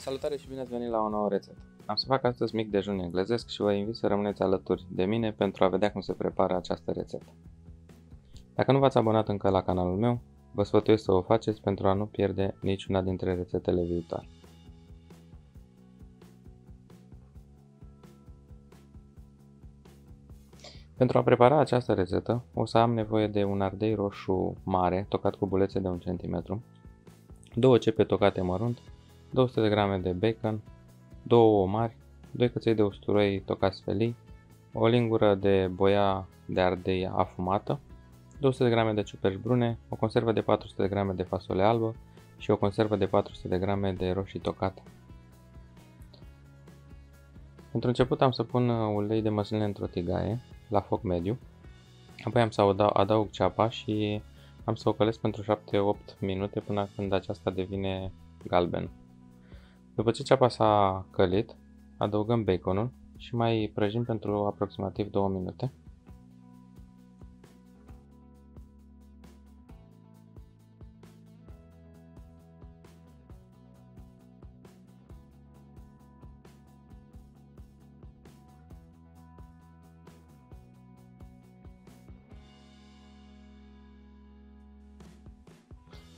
Salutare și bine ați venit la o nouă rețetă! Am să fac astăzi mic dejun englezesc și vă invit să rămâneți alături de mine pentru a vedea cum se prepară această rețetă. Dacă nu v-ați abonat încă la canalul meu, vă sfătuiesc să o faceți pentru a nu pierde niciuna dintre rețetele viitoare. Pentru a prepara această rețetă, o să am nevoie de un ardei roșu mare, tocat cu bulețe de 1 cm, 2 cepe tocate mărunt, 200 g de bacon, 2 ouă mari, 2 căței de usturoi tocați felii, o lingură de boia de ardei afumată, 200 g de ciuperci brune, o conservă de 400 g de fasole albă și o conservă de 400 g de roșii tocate. Pentru început am să pun ulei de măsline într-o tigaie, la foc mediu, apoi am să adaug ceapa și am să o călesc pentru 7-8 minute până când aceasta devine galben. După ce ceapa s-a călit, adăugăm baconul și mai prăjim pentru aproximativ 2 minute.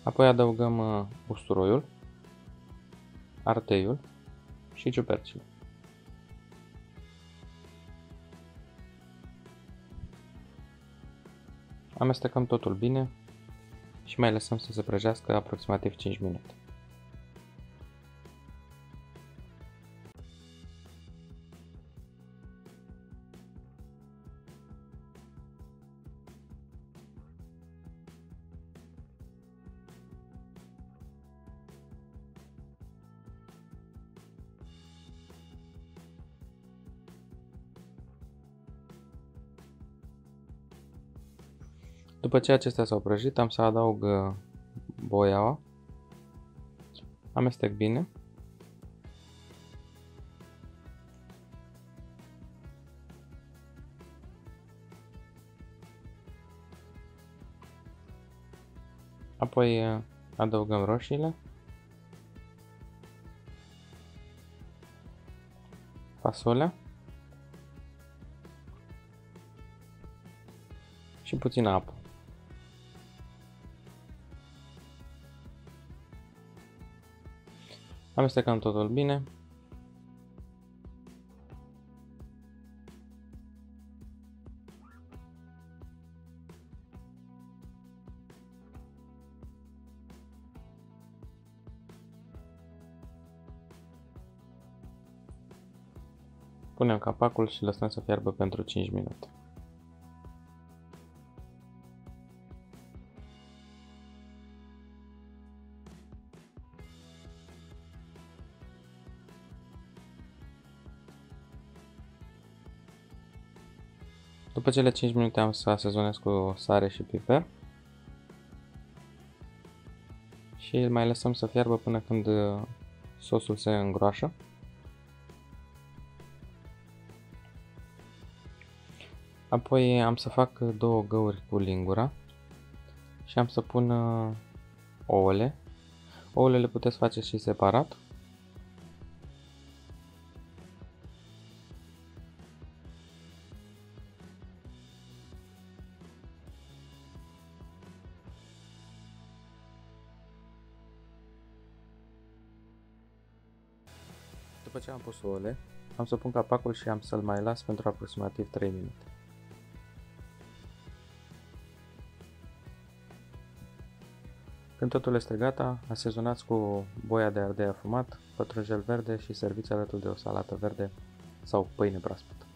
Apoi adăugăm usturoiul, ardeiul și ciupercile. Amestecăm totul bine și mai lăsăm să se prăjească aproximativ 5 minute. După ce acestea s-au prăjit, am să adaug boiaua, amestec bine . Apoi adăugăm roșiile, fasolea și puțină apă. Amestecăm totul bine. Punem capacul și lăsăm să fiarbă pentru 5 minute. După cele 5 minute am să asezonez cu sare și piper și îl mai lăsăm să fiarbă până când sosul se îngroașă. Apoi am să fac 2 găuri cu lingura și am să pun ouăle. Ouăle le puteți face și separat. După ce am pus ouăle, am să pun capacul și am să-l mai las pentru aproximativ 3 minute. Când totul este gata, asezonați cu boia de ardei afumat, pătrunjel verde și serviți alături de o salată verde sau pâine proaspătă.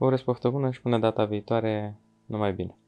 Vă urez poftă bună și până data viitoare, numai bine!